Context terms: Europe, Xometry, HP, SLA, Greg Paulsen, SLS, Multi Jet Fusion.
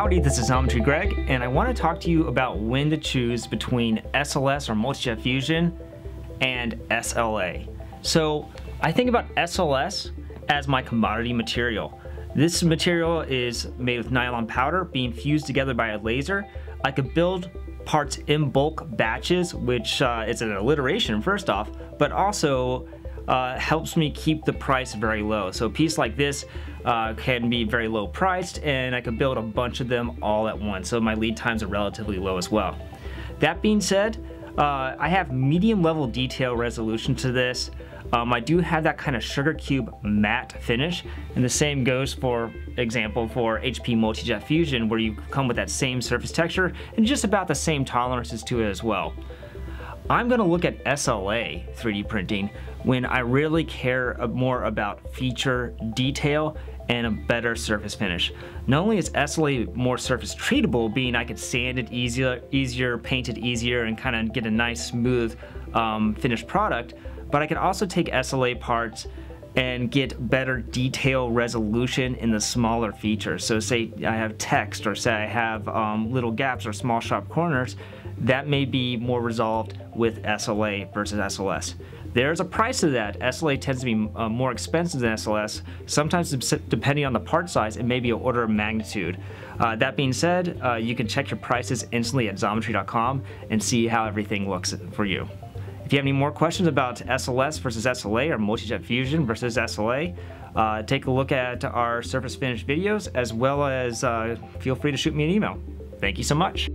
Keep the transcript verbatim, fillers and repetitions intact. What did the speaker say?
Howdy, this is Xometry Greg, and I want to talk to you about when to choose between S L S or Multi Jet Fusion and S L A. So I think about S L S as my commodity material. This material is made with nylon powder being fused together by a laser. I could build parts in bulk batches, which uh, is an alliteration first off, but also uh, helps me keep the price very low. So a piece like this uh, can be very low priced, and I can build a bunch of them all at once. So my lead times are relatively low as well. That being said, uh, I have medium level detail resolution to this. Um, I do have that kind of sugar cube matte finish, and the same goes for example for H P Multi Jet Fusion, where you come with that same surface texture and just about the same tolerances to it as well. I'm going to look at S L A three D printing when I really care more about feature detail and a better surface finish. Not only is S L A more surface treatable, being I could sand it easier, easier paint it easier, and kind of get a nice smooth um, finished product, but I can also take S L A parts and get better detail resolution in the smaller features. So say I have text, or say I have um, little gaps or small sharp corners, that may be more resolved with S L A versus S L S. There's a price to that. S L A tends to be uh, more expensive than S L S. Sometimes depending on the part size, it may be an order of magnitude. Uh, that being said, uh, you can check your prices instantly at Xometry dot com and see how everything looks for you. If you have any more questions about S L S versus S L A or Multi Jet Fusion versus S L A, uh, take a look at our surface finish videos, as well as uh, feel free to shoot me an email. Thank you so much.